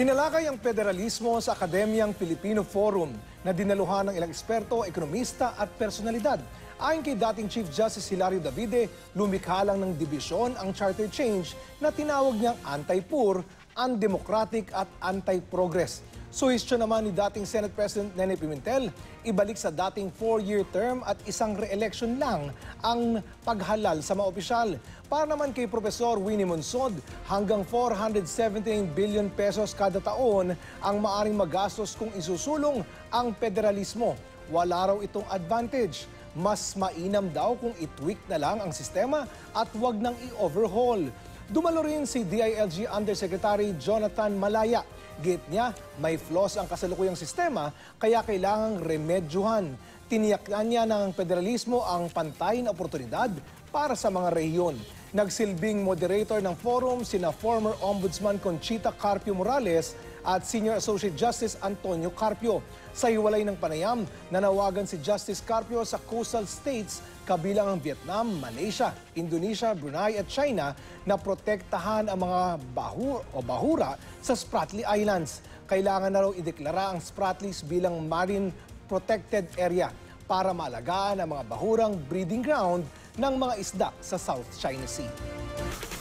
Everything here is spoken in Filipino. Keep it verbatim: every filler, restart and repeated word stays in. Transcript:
Tinalakay ang pederalismo sa Akademyang Pilipino Forum na dinaluhan ng ilang eksperto, ekonomista at personalidad. Ayon kay dating Chief Justice Hilario Davide, lumikha lang ng dibisyon ang charter change na tinawag niyang anti-poor, undemocratic at anti-progress. Suhestyon naman ni dating Senate President Nene Pimentel, ibalik sa dating four-year term at isang re-election lang ang paghalal sa mga opisyal. Para naman kay Professor Winnie Monsod, hanggang four hundred seventy-nine billion pesos kada taon ang maaring magastos kung isusulong ang pederalismo. Wala raw itong advantage. Mas mainam daw kung itweak na lang ang sistema at wag nang i-overhaul. Dumalo rin si D I L G Undersecretary Jonathan Malaya. Git niya, may flaws ang kasalukuyang sistema kaya kailangang remedyuhan. Tiniyak niya ng federalismo ang pantay na oportunidad para sa mga rehiyon. Nagsilbing moderator ng forum sina former Ombudsman Conchita Carpio Morales at Senior Associate Justice Antonio Carpio. Sa hiwalay ng panayam, nanawagan si Justice Carpio sa coastal states kabilang ang Vietnam, Malaysia, Indonesia, Brunei at China na protektahan ang mga bahu o bahura sa Spratly Islands. Kailangan na raw ideklara ang Spratlys bilang Marine Protected Area para maalagaan ang mga bahurang breeding ground ng mga isda sa South China Sea.